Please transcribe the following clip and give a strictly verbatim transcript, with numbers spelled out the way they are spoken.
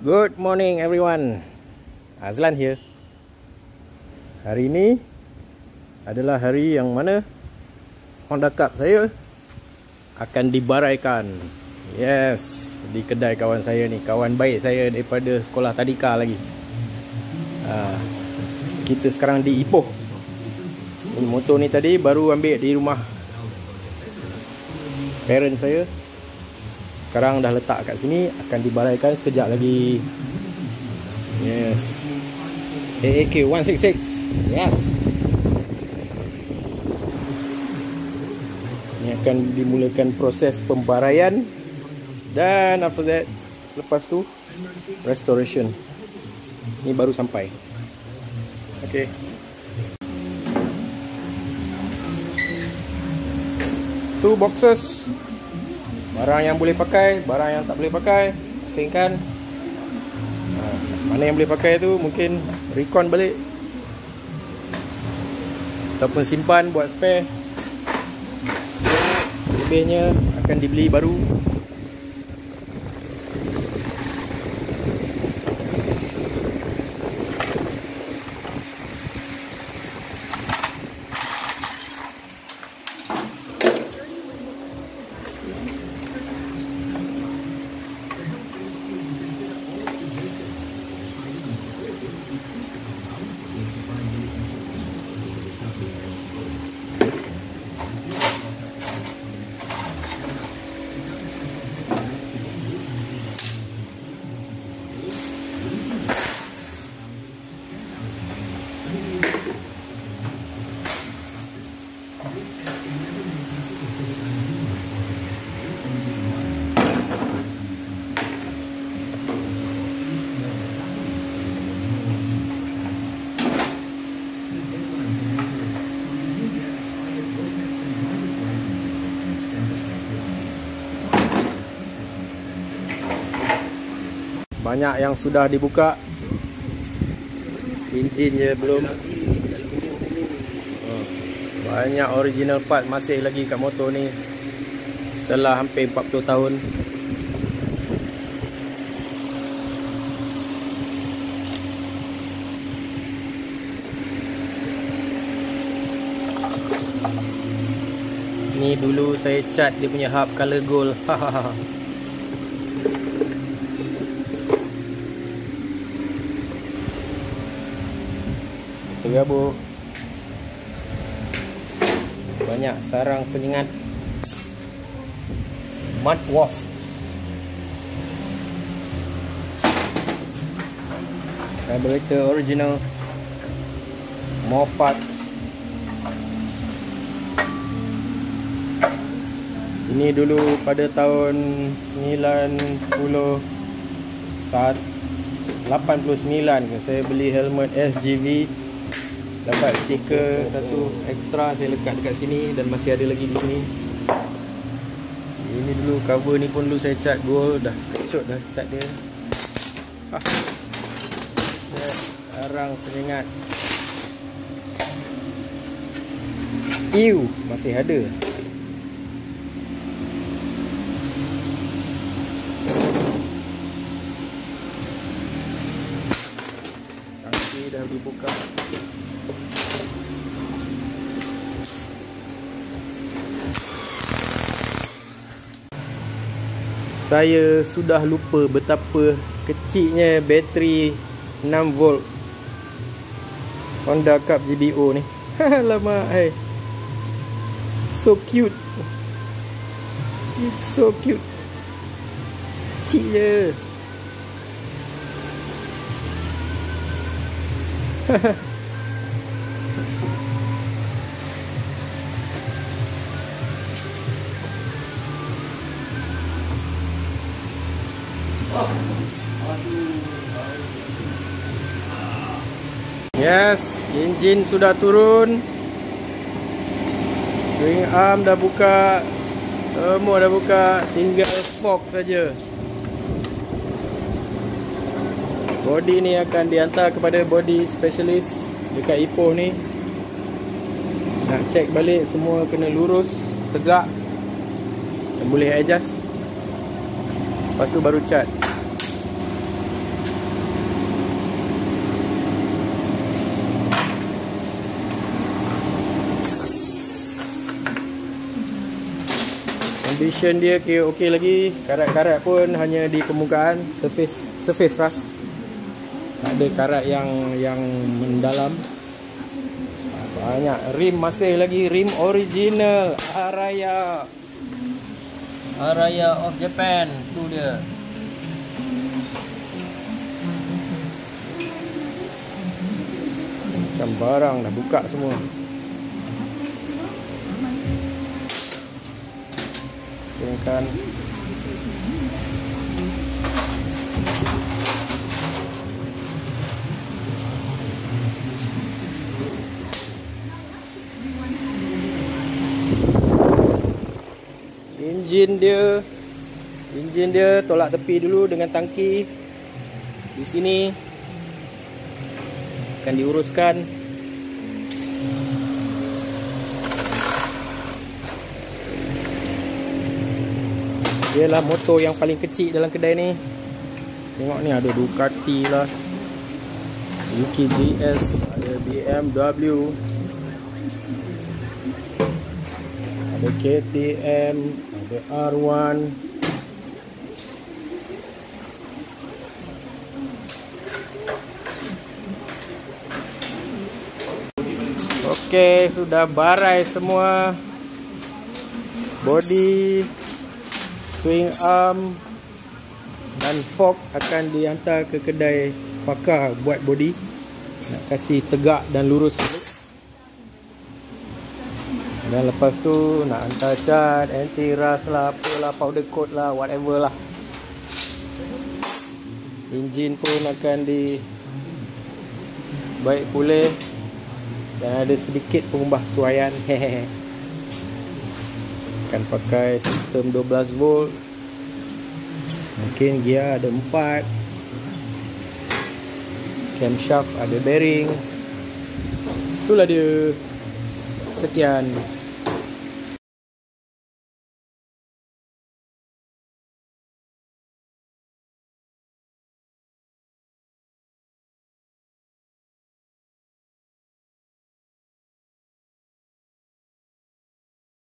Good morning everyone, Azlan here. Hari ini adalah hari yang mana Honda Cub saya akan dibaraikan. Yes, di kedai kawan saya ni, kawan baik saya daripada sekolah tadika lagi. ha, Kita sekarang di Ipoh. Motor ni tadi baru ambil di rumah parent saya. Sekarang dah letak kat sini, akan dibaraikan sekejap lagi. Yes, A A Q one six six. Yes, ini akan dimulakan proses pembaraian. Dan after that, selepas tu restoration. Ini baru sampai. Okay, two boxes. Barang yang boleh pakai, barang yang tak boleh pakai, asingkan. ha, Mana yang boleh pakai tu mungkin recon balik ataupun simpan buat spare. Lebihnya akan dibeli baru. Banyak yang sudah dibuka, enjin je belum. Banyak original part masih lagi kat motor ni setelah hampir empat puluh tahun. Ni dulu saya cat dia punya hub color gold. Hahaha. Gabuk. Banyak sarang penyengat, mud wasp. Carburetor original. More parts. Ini dulu pada tahun sembilan puluh saat lapan puluh sembilan saya beli helmet S G V. Dapat stiker satu ekstra, saya lekat dekat sini dan masih ada lagi di sini. Ini dulu cover ni pun dulu saya cat gold, dah kecut dah cat dia. Ah. Sarang penyengat. Iu masih ada. Tangki dah dibuka. Saya sudah lupa betapa kecilnya bateri enam volt Honda Cub G B O ni. Lama hai. So cute. It's so cute. Kecil je. Yes, enjin sudah turun. Swing arm dah buka. Semua dah buka, tinggal fork saja. Body ni akan dihantar kepada body specialist dekat Ipoh ni. Nak check balik semua kena lurus, tegak. Boleh adjust. Lepas tu baru cat. Suspension dia okey okay lagi. Karat-karat pun hanya di permukaan, surface surface ras. Tak ada karat yang yang mendalam. Banyak rim masih lagi, rim original Araya. Araya of Japan tu dia. Macam barang dah buka semua. Singkan. Enjin dia, enjin dia tolak tepi dulu dengan tangki. Di sini akan diuruskan. Ialah motor yang paling kecil dalam kedai ni. Tengok ni ada Ducati lah, Suzuki G S, ada B M W, ada K T M, ada R one. Okey, sudah barai semua. Body, swing arm dan fork akan dihantar ke kedai pakar buat body. Nak kasih tegak dan lurus dulu. Dan lepas tu nak hantar cat, anti rust lah, apalah, powder coat lah, whatever lah. Enjin pun akan di baik pulih dan ada sedikit pengubahsuaian. Hehehe. Akan pakai sistem dua belas volt. Mungkin gear ada empat. Camshaft ada bearing. Itulah dia. Sekian.